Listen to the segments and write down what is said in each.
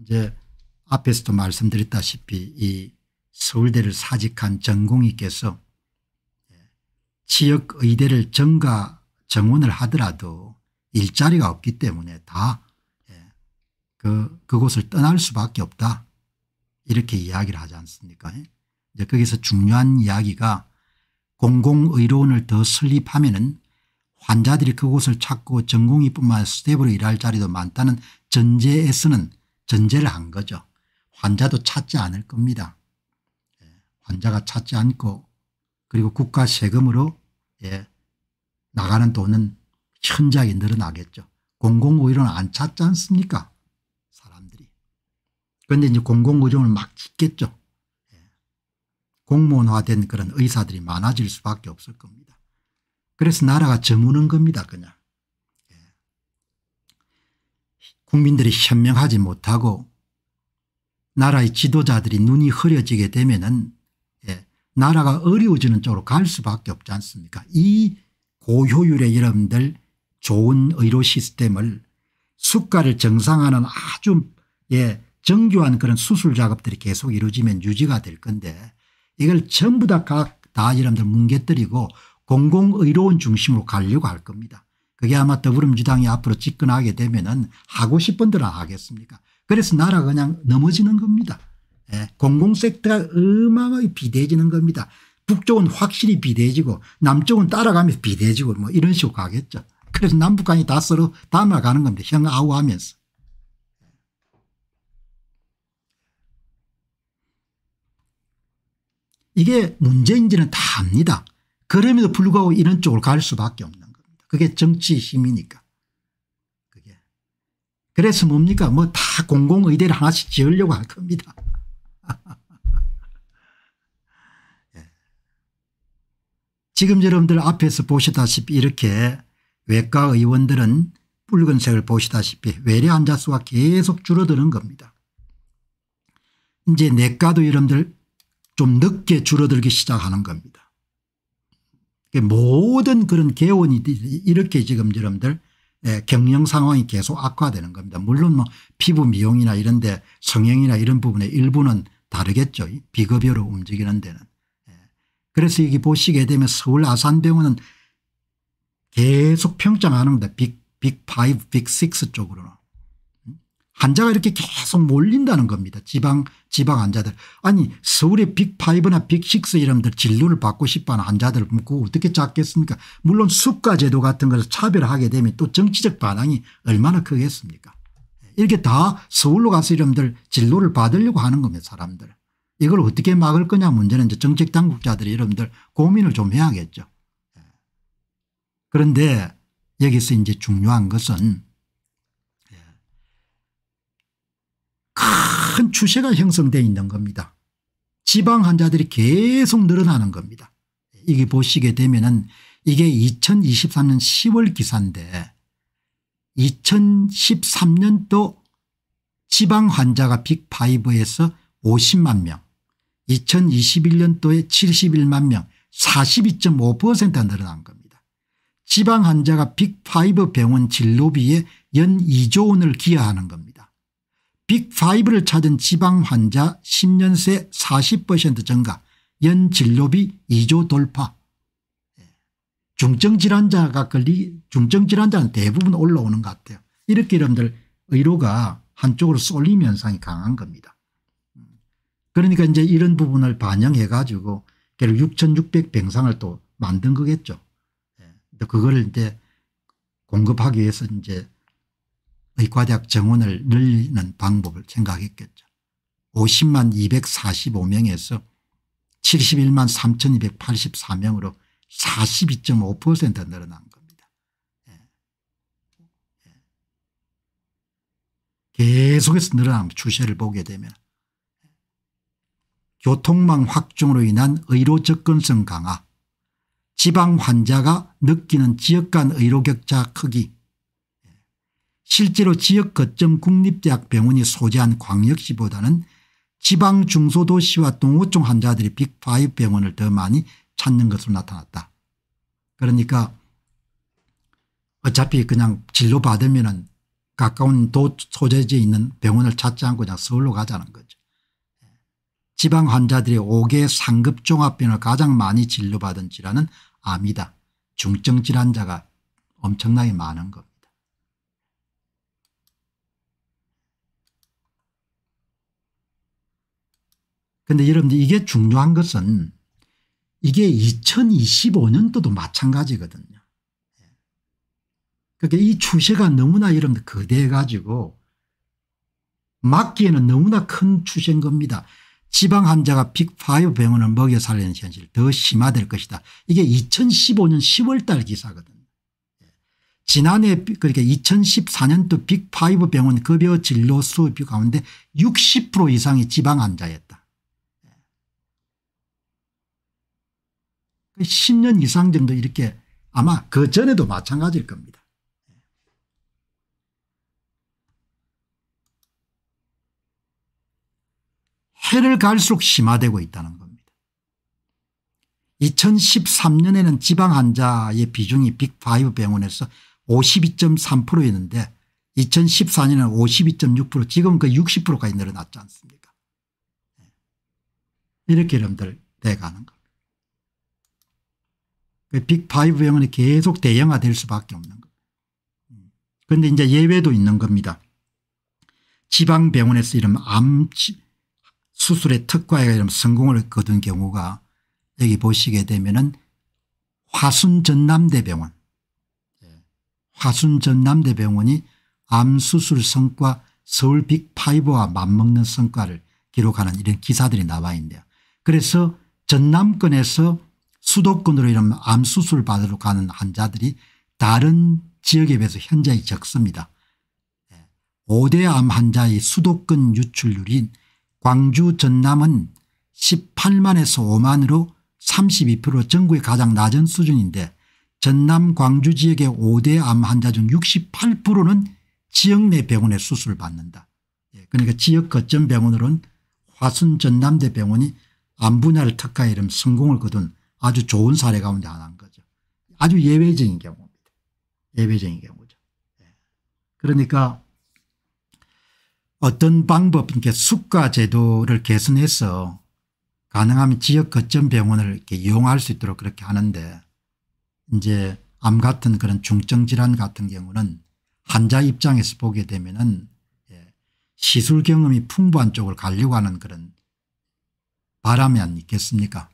이제 앞에서도 말씀드렸다시피 이 서울대를 사직한 전공의께서 지역의대를 전가 정원을 하더라도 일자리가 없기 때문에 다 그곳을 떠날 수밖에 없다 이렇게 이야기를 하지 않습니까. 이제 거기서 중요한 이야기가 공공의료원을 더 설립하면은 환자들이 그곳을 찾고 전공의뿐만 스텝으로 일할 자리도 많다는 전제에서는 전제를 한 거죠. 환자도 찾지 않을 겁니다. 환자가 찾지 않고 그리고 국가 세금으로 나가는 돈은 현저하게 늘어나겠죠. 공공의료는 안 찾지 않습니까 사람들이. 그런데 이제 공공의료를 막 짓겠죠. 공무원화된 그런 의사들이 많아질 수밖에 없을 겁니다. 그래서 나라가 저무는 겁니다. 그냥 국민들이 현명하지 못하고 나라의 지도자들이 눈이 흐려지게 되면은 나라가 어려워지는 쪽으로 갈 수밖에 없지 않습니까. 이 고효율의 여러분들 좋은 의료 시스템을 수가를 정상화하는 아주 정교한 그런 수술 작업들이 계속 이루어지면 유지가 될 건데 이걸 전부 다 여러분들 뭉개뜨리고 공공의료원 중심으로 가려고 할 겁니다. 그게 아마 더불어민주당이 앞으로 집권하게 되면은 하고 싶은 대로 하겠습니까. 그래서 나라가 그냥 넘어지는 겁니다. 공공섹터가 어마어마하게 비대해지는 겁니다. 북쪽은 확실히 비대해지고 남쪽은 따라가면서 비대해지고 뭐 이런 식으로 가겠죠. 그래서 남북 간이 다 서로 닮아가는 겁니다. 형아우하면서. 이게 문제인지는 다 압니다. 그럼에도 불구하고 이런 쪽으로 갈 수밖에 없는 겁니다. 그게 정치의 힘이니까. 그게. 그래서 뭡니까? 뭐 다 공공의대를 하나씩 지으려고 할 겁니다. 지금 여러분들 앞에서 보시다시피 이렇게 외과 의원들은 붉은색을 보시다시피 외래 환자 수가 계속 줄어드는 겁니다. 이제 내과도 여러분들 좀 늦게 줄어들기 시작하는 겁니다. 모든 그런 개원이 이렇게 지금 여러분들 경영 상황이 계속 악화되는 겁니다. 물론 뭐 피부 미용이나 이런 데 성형이나 이런 부분의 일부는 다르겠죠. 비급여로 움직이는 데는. 그래서 여기 보시게 되면 서울 아산병원은 계속 평정하는 겁니다. 빅5, 빅6 쪽으로는. 환자가 이렇게 계속 몰린다는 겁니다. 지방 환자들. 아니 서울의 빅5나 빅6 이런들 진료를 받고 싶어하는 환자들을 묻고 어떻게 잡겠습니까. 물론 수가 제도 같은 것을 차별하게 되면 또 정치적 반항이 얼마나 크겠습니까. 이렇게 다 서울로 가서 이런들 진료를 받으려고 하는 겁니다. 사람들. 이걸 어떻게 막을 거냐 문제는 이제 정책 당국자들이 여러분들 고민을 좀 해야겠죠. 그런데 여기서 이제 중요한 것은 큰 추세가 형성되어 있는 겁니다. 지방 환자들이 계속 늘어나는 겁니다. 이게 보시게 되면은 이게 2023년 10월 기사인데 2013년도 지방 환자가 빅5에서 50만 명, 2021년도에 71만 명, 42.5%가 늘어난 겁니다. 지방 환자가 빅5 병원 진료비에 연 2조 원을 기여하는 겁니다. 빅5를 찾은 지방 환자 10년 새 40% 증가, 연 진료비 2조 돌파. 중증 질환자는 대부분 올라오는 것 같아요. 이렇게 여러분들 의료가 한쪽으로 쏠림 현상이 강한 겁니다. 그러니까 이제 이런 부분을 반영해 가지고 결국 6,600병상을 또 만든 거겠죠. 그걸 이제 공급하기 위해서 이제 의과대학 정원을 늘리는 방법을 생각했겠죠. 50만 245명에서 71만 3,284명으로 42.5% 늘어난 겁니다. 계속해서 늘어나는 추세를 보게 되면 교통망 확충으로 인한 의료 접근성 강화, 지방 환자가 느끼는 지역 간 의료 격차 크기, 실제로 지역 거점 국립대학병원이 소재한 광역시보다는 지방 중소도시와 동호청 환자들이 빅5 병원을 더 많이 찾는 것으로 나타났다. 그러니까 어차피 그냥 진료받으면 가까운 도 소재지에 있는 병원을 찾지 않고 그냥 서울로 가자는 거죠. 지방 환자들이 5개 상급 종합병원을 가장 많이 진료받은 질환은 암이다. 중증 질환자가 엄청나게 많은 겁니다. 그런데 여러분들 이게 중요한 것은 이게 2025년도도 마찬가지거든요. 그러니까 이 추세가 너무나 여러분들 거대해 가지고 막기에는 너무나 큰 추세인 겁니다. 지방 환자가 빅5 병원을 먹여 살리는 현실이 더 심화될 것이다. 이게 2015년 10월 달 기사거든요. 지난해 그러니까 2014년도 빅5 병원 급여 진료 수 가운데 60% 이상이 지방 환자였다. 10년 이상 정도 이렇게 아마 그 전에도 마찬가지일 겁니다. 해를 갈수록 심화되고 있다는 겁니다. 2013년에는 지방 환자의 비중이 빅5 병원에서 52.3%였는데 2014년에는 52.6% 지금 그 60%까지 늘어났지 않습니까? 이렇게 여러분들 돼가는 겁니다. 빅5 병원이 계속 대형화될 수밖에 없는 겁니다. 그런데 이제 예외도 있는 겁니다. 지방 병원에서 이런 암 수술의 특과가 이런 성공을 거둔 경우가 여기 보시게 되면은 화순 전남대병원, 화순 전남대병원이 암 수술 성과 서울 빅5와 맞먹는 성과를 기록하는 이런 기사들이 나와 있는데요. 그래서 전남권에서 수도권으로 이런 암 수술 받으러 가는 환자들이 다른 지역에 비해서 현저히 적습니다. 5대 암 환자의 수도권 유출률인 광주 전남은 18만에서 5만으로 32% 전국의 가장 낮은 수준인데 전남 광주 지역의 5대 암 환자 중 68%는 지역 내 병원에 수술을 받는다. 그러니까 지역 거점 병원으로는 화순 전남대 병원이 암 분야를 특화해 이런 성공을 거둔 아주 좋은 사례 가운데 하나인 거죠. 아주 예외적인 경우입니다. 예외적인 경우죠. 그러니까 어떤 방법, 이렇게 수가 제도를 개선해서 가능하면 지역 거점 병원을 이렇게 이용할 수 있도록 그렇게 하는데 이제 암 같은 그런 중증 질환 같은 경우는 환자 입장에서 보게 되면은 시술 경험이 풍부한 쪽을 가려고 하는 그런 바람이 안 있겠습니까?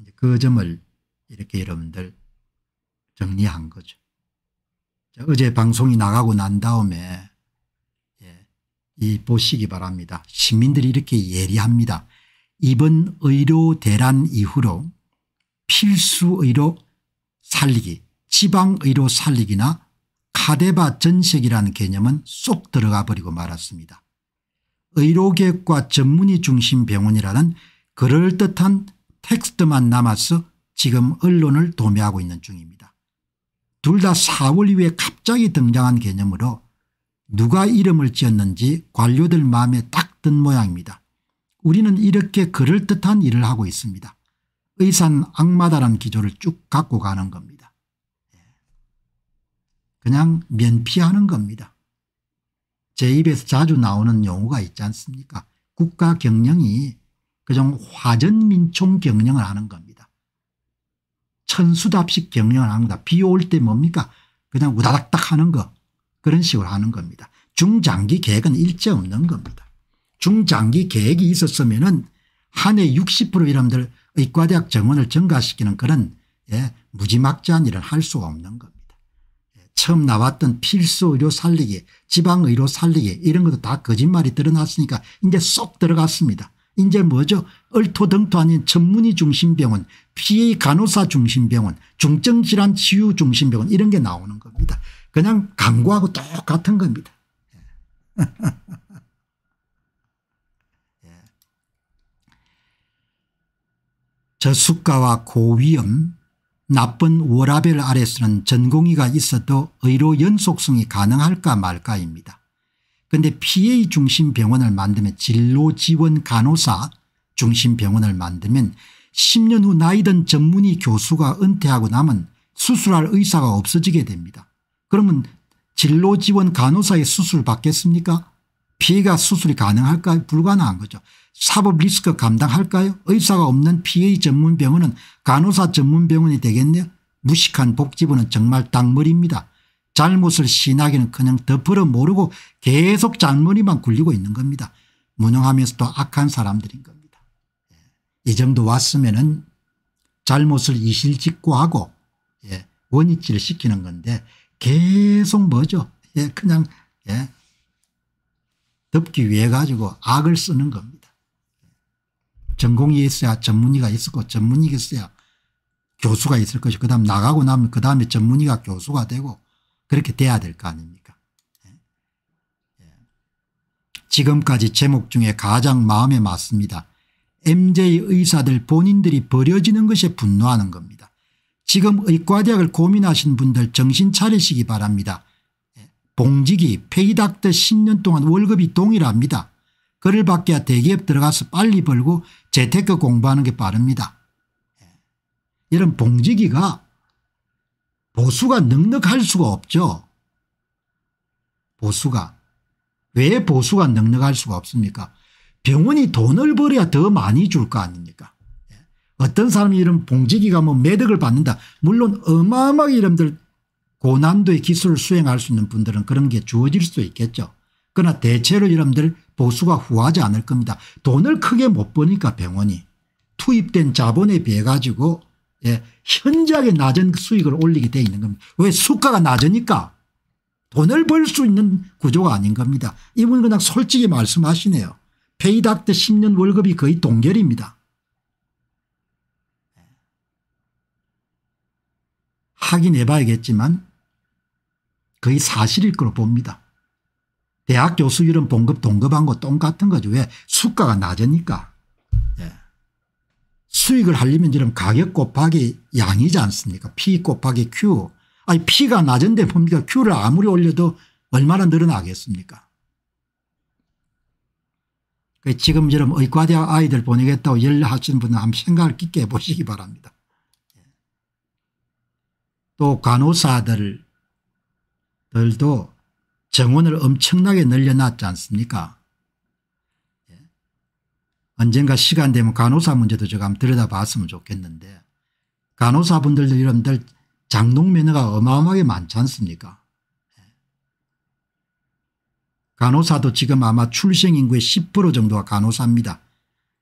이제 그 점을 이렇게 여러분들 정리한 거죠. 어제 방송이 나가고 난 다음에 이 보시기 바랍니다. 시민들이 이렇게 예리합니다. 이번 의료 대란 이후로 필수 의료 살리기, 지방 의료 살리기나 카데바 전색이라는 개념은 쏙 들어가 버리고 말았습니다. 의료계획과 전문의 중심 병원이라는 그럴듯한 텍스트만 남아서 지금 언론을 도매하고 있는 중입니다. 둘 다 4월 이후에 갑자기 등장한 개념으로 누가 이름을 지었는지 관료들 마음에 딱 든 모양입니다. 우리는 이렇게 그럴듯한 일을 하고 있습니다. 의사는 악마다라는 기조를 쭉 갖고 가는 겁니다. 그냥 면피하는 겁니다. 제 입에서 자주 나오는 용어가 있지 않습니까? 국가 경영이 그냥 화전민총 경영을 하는 겁니다. 천수답식 경영을 하는 겁니다. 비 올 때 뭡니까? 그냥 우다닥닥 하는 거. 그런 식으로 하는 겁니다. 중장기 계획은 일체 없는 겁니다. 중장기 계획이 있었으면은 한 해 60% 이름들 의과대학 정원을 증가시키는 그런 무지막지한 일을 할 수가 없는 겁니다. 처음 나왔던 필수 의료 살리기, 지방 의료 살리기 이런 것도 다 거짓말이 드러났으니까 이제 쏙 들어갔습니다. 이제 뭐죠? 얼토당토 아닌 전문의 중심병원, PA 간호사 중심병원, 중증질환 치유 중심병원 이런 게 나오는 겁니다. 그냥 광고하고 똑같은 겁니다. 저수가와 고위험, 나쁜 워라벨 아래서는 전공의가 있어도 의료 연속성이 가능할까 말까입니다. 그런데 PA 중심 병원을 만들면 진로 지원 간호사 중심 병원을 만들면 10년 후 나이든 전문의 교수가 은퇴하고 나면 수술할 의사가 없어지게 됩니다. 그러면 진로지원 간호사의 수술 받겠습니까? 피해가 수술이 가능할까요? 불가능한 거죠. 사법 리스크 감당할까요? 의사가 없는 PA 전문병원은 간호사 전문병원이 되겠네요. 무식한 복지부는 정말 땅머리입니다. 잘못을 시인하기는커녕 덮으러 모르고 계속 잔머리만 굴리고 있는 겁니다. 무능하면서도 악한 사람들인 겁니다. 이 정도 왔으면은 잘못을 이실직고하고 원위치를 시키는 건데 계속 뭐죠? 그냥 덮기 위해 가지고 악을 쓰는 겁니다. 전공이 있어야 전문의가 있었고 전문의가 있어야 교수가 있을 것이고 그다음 나가고 나면 그다음에 전문의가 교수가 되고 그렇게 돼야 될 거 아닙니까? 지금까지 제목 중에 가장 마음에 맞습니다. MJ 의사들 본인들이 버려지는 것에 분노하는 겁니다. 지금 의과대학을 고민하신 분들 정신 차리시기 바랍니다. 봉직이 페이닥터 10년 동안 월급이 동일합니다. 그를 받기야 대기업 들어가서 빨리 벌고 재테크 공부하는 게 빠릅니다. 이런 봉직이가 보수가 넉넉할 수가 없죠. 보수가. 왜 보수가 넉넉할 수가 없습니까? 병원이 돈을 벌어야 더 많이 줄 거 아닙니까? 어떤 사람이 이런 봉지기가 뭐 매덕을 받는다. 물론 어마어마하게 이런들 고난도의 기술을 수행할 수 있는 분들은 그런 게 주어질 수도 있겠죠. 그러나 대체로 이런들 보수가 후하지 않을 겁니다. 돈을 크게 못 버니까 병원이 투입된 자본에 비해 가지고 현저하게 낮은 수익을 올리게 돼 있는 겁니다. 왜? 수가가 낮으니까 돈을 벌 수 있는 구조가 아닌 겁니다. 이분은 그냥 솔직히 말씀하시네요. 페이닥터 10년 월급이 거의 동결입니다. 확인해 봐야겠지만 거의 사실일 거로 봅니다. 대학 교수 이런 봉급 동급한 거 똑같은 거죠. 왜? 수가가 낮으니까. 수익을 하려면 이런 가격 곱하기 양이지 않습니까? P 곱하기 Q. 아니 P가 낮은데 뭡니까? Q를 아무리 올려도 얼마나 늘어나겠습니까? 지금 이런 의과대학 아이들 보내겠다고 연락하시는 분은 한번 생각을 깊게 해보시기 바랍니다. 또 간호사들도 정원을 엄청나게 늘려놨지 않습니까? 언젠가 시간 되면 간호사 문제도 제가 한번 들여다봤으면 좋겠는데 간호사분들도 여러분들 장롱 면허가 어마어마하게 많지 않습니까? 간호사도 지금 아마 출생인구의 10% 정도가 간호사입니다.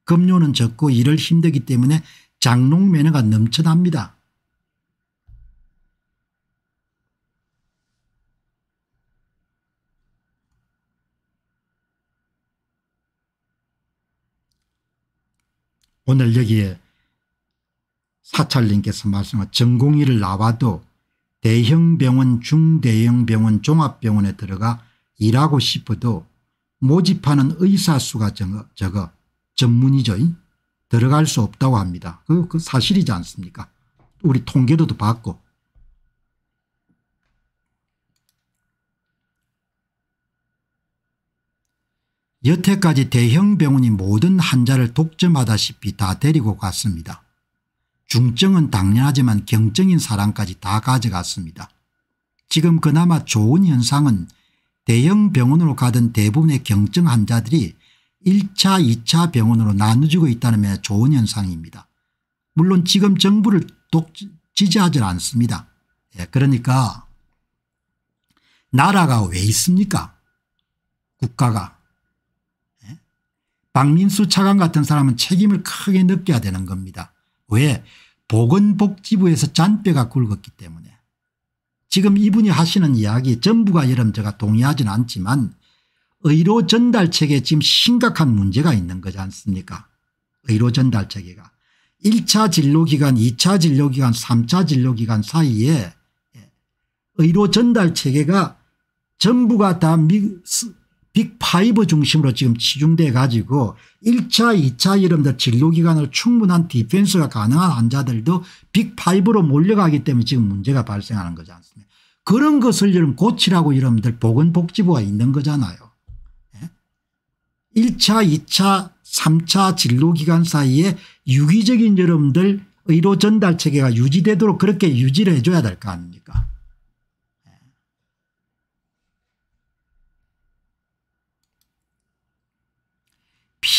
급료는 적고 일을 힘들기 때문에 장롱 면허가 넘쳐납니다. 오늘 여기에 사찰님께서 말씀하신 전공의를 나와도 대형병원, 중대형병원, 종합병원에 들어가 일하고 싶어도 모집하는 의사 수가 적어 전문의죠. 들어갈 수 없다고 합니다. 그 사실이지 않습니까? 우리 통계도도 봤고. 여태까지 대형병원이 모든 환자를 독점하다시피 다 데리고 갔습니다. 중증은 당연하지만 경증인 사람까지 다 가져갔습니다. 지금 그나마 좋은 현상은 대형병원으로 가던 대부분의 경증 환자들이 1차 2차 병원으로 나눠지고 있다는 게 좋은 현상입니다. 물론 지금 정부를 지지하지 않습니다. 그러니까 나라가 왜 있습니까? 국가가. 박민수 차관 같은 사람은 책임을 크게 느껴야 되는 겁니다. 왜? 보건복지부에서 잔뼈가 굵었기 때문에. 지금 이분이 하시는 이야기 전부가 여러분 제가 동의하지는 않지만 의료 전달체계에 지금 심각한 문제가 있는 거지 않습니까? 의료 전달체계가. 1차 진료기간 2차 진료기간 3차 진료기간 사이에 의료 전달체계가 전부가 다 빅5 중심으로 지금 치중돼 가지고 1차 2차 이름들 진료기간을 충분한 디펜스가 가능한 환자들도 빅5로 몰려가기 때문에 지금 문제가 발생하는 거지 않습니까? 그런 것을 여러분 고치라고 이름들 보건복지부가 있는 거잖아요. 1차 2차 3차 진료기간 사이에 유기적인 여러분들 의료전달체계가 유지되도록 그렇게 유지를 해줘야 될 거 아닙니까?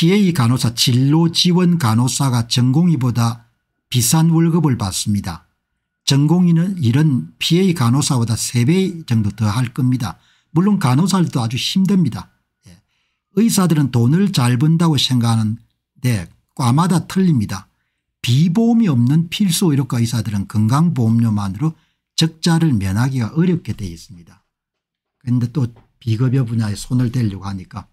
PA 간호사, 진로지원 간호사가 전공의보다 비싼 월급을 받습니다. 전공의는 이런 PA 간호사보다 3배 정도 더 할 겁니다. 물론 간호사들도 아주 힘듭니다. 의사들은 돈을 잘 번다고 생각하는데 과마다 틀립니다. 비보험이 없는 필수의료과 의사들은 건강보험료만으로 적자를 면하기가 어렵게 되어 있습니다. 그런데 또 비급여 분야에 손을 대려고 하니까